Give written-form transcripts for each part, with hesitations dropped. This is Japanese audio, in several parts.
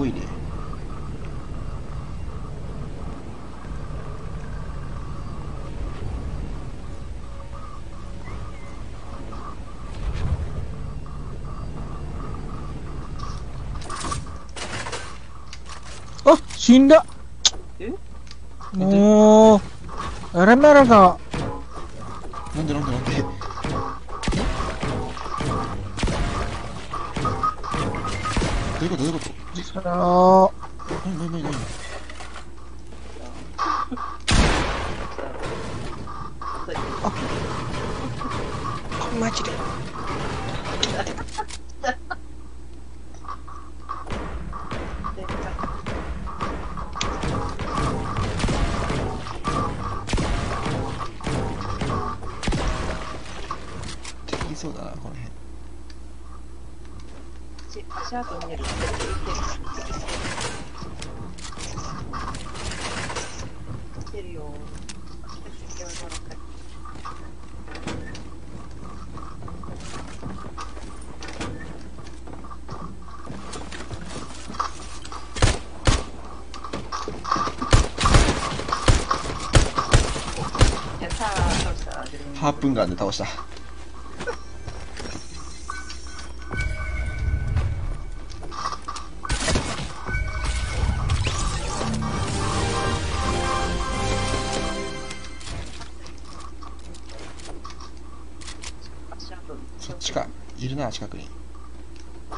多いね。あ、死んだ。え？もうあらまらが。なんで。どういうこと？何？あ、マジで。できそうだな、この辺。シャープ見える。来てるよ。ハープンガンで倒した。いるな、近くに。あ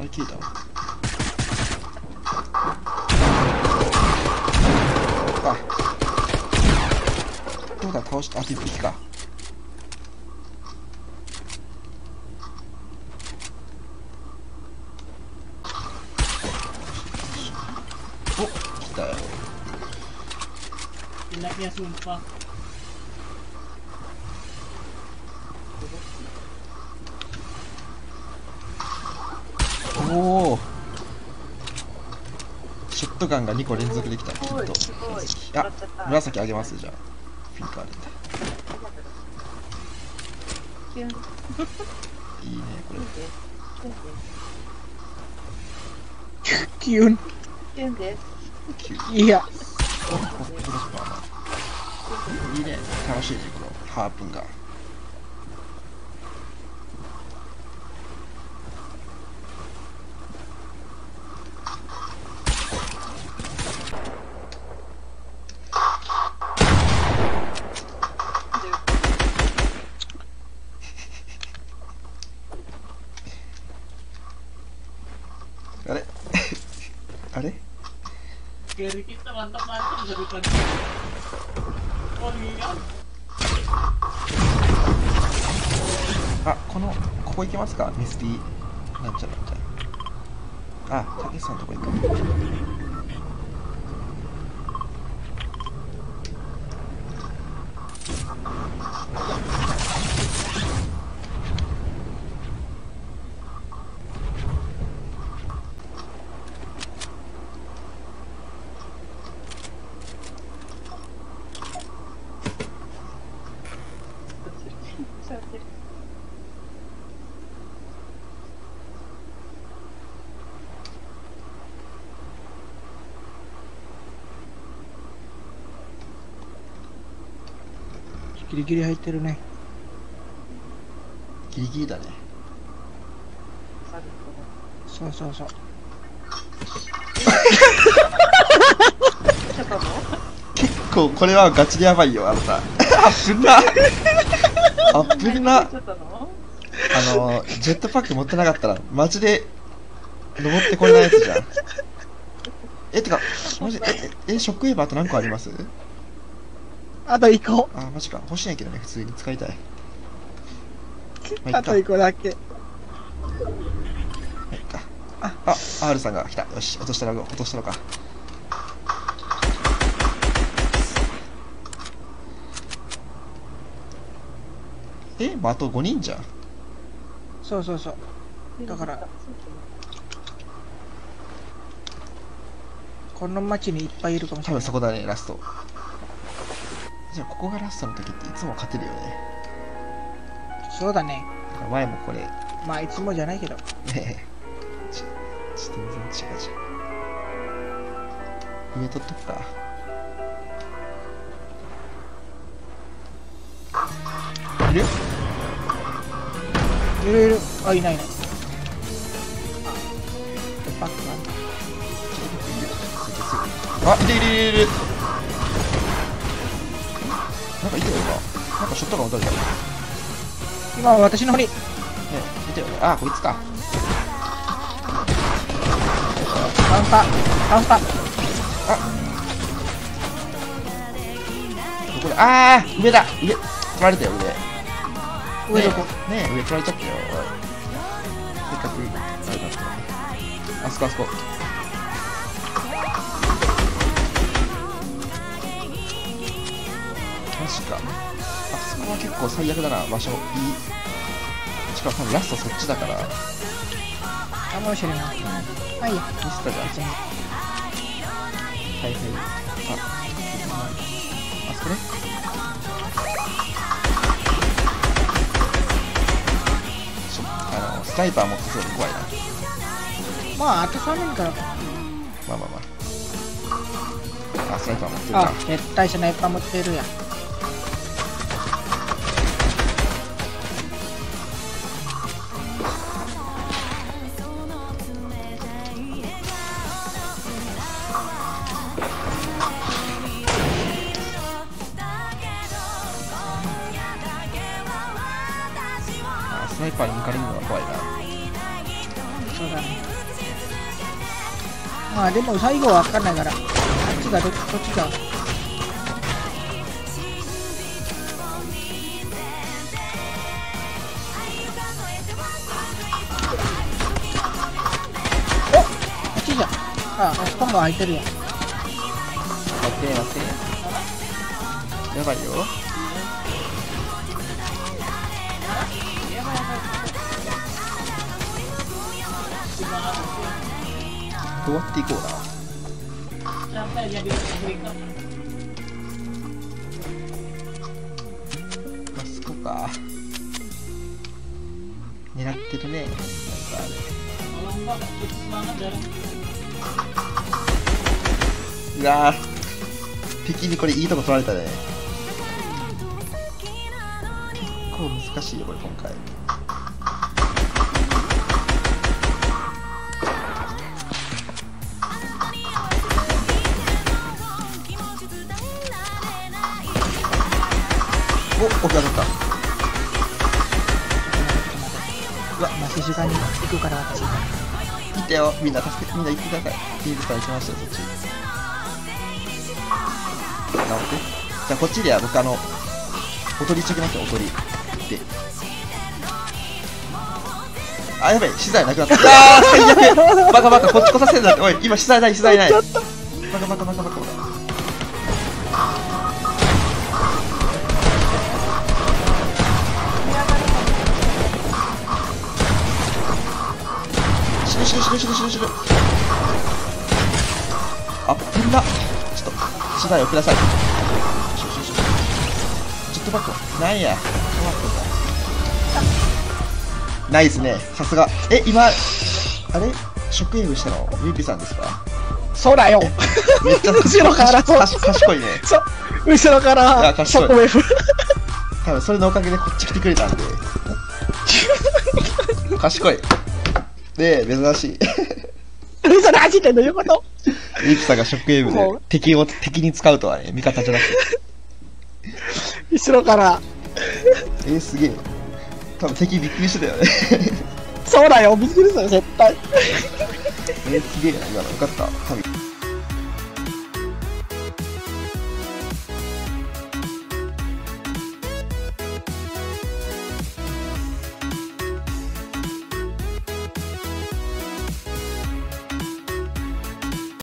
れ聞いた？あ、どうだ、倒した。あ、一匹か。お、来たよ。おお、ショットガンが2個連続できた。きっと。あ、紫あげます。じゃあピンクあげていいね、これ。キュンいや、いいね、楽しいね、このハープンが。あれあれGary kita mantap dari tadi. Oh iya. Ah, ここ行けますか？ミスティーなんちゃらみたいな。あ、たけしさんのとこ行く。ギリギリ入ってるね。ギリギリだね。そう。結構これはガチでやばいよ、あなた。あぶな。ジェットパック持ってなかったらマジで登ってこれないやつじゃん。え、てかマジショックウェーブあと何個あります？あと1個。あ、マジか。欲しいんやけどね、普通に使いたい。まあ、あと1個だけ。はい、か。あ、R さんが来た。よし、落としたのか。え、まあ、あと5人じゃん。そう。だから、この町にいっぱいいるかもしれない。多分そこだね、ラスト。じゃあここがラストの時っていつも勝てるよね。そうだね。前もこれ。まあいつもじゃないけど。ねえ。全然違うじゃん。上取っとくか。いる？いるいる。あ、いないいない。バックなんだ。あ、いるいるいるいる。なんかいたよな。なんかショットガン撃たれた。今は私の振り。ね、いたよね。あ、こいつか。カウンター、カウンター。あっ、これ、あー、上だ、上、取られたよ、上。上どこ？ねえ、上取られちゃったよ。せっかく、あれだった。あそこ、あそこ。マジか。あそこは結構最悪だな、場所、いい。しかも多分ラストそっちだから。あんまり知らない。はい、ミスターがあちゃん。はいはい。あ、あそこね。スナイパー持ってそうで怖いな。まあ、あと3人から。まあまあまあ。あ、スナイパー持ってるな。あ、絶対スナイパー持ってるやん。スナイパーに抜かれるのは怖いな。そうだね。まあでも最後は分かんないから、あっちがどっちか。おっ、あっちじゃん。ああ、あそこも空いてるやん。待って待って、やばいよ。どうやっていこうな。あそこか。狙ってるね。なんかあれ。うわー、敵にこれいいとこ取られたね。結構難しいよこれ今回。お、奥が取った。うわ、待ち時間に行くから私。行ったよ、みんな助けて、みんな行ってください。リーズさん行きましたよ、そっち。なおく。じゃあこっちでは僕おとりしときますよ、おとり。で。あ、やべえ、資材なくなった。あー、最悪。バカバカ、こっち来させるなって、おい、今資材ない、資材ない。バカバカバカバカ。しるしるしるしるしる。あっ、みんなちょっと資材をください。ジェットバックなんや。ないですね、さすが。え、今あれ食営業したのゆうぴさんですか？そうだよ。めっちゃ後ろから賢いね。後ろからショックウェーブ。多分それのおかげでこっち来てくれたんで賢いで、珍しい。それ走ってんの、どういうこと？リプさんがショックエイムで敵に使うとはね、味方じゃなくて。後ろから。すげえ。多分敵びっくりしてたよね。そうだよ、びっくりしたよ、絶対。すげえな、今の。よかった。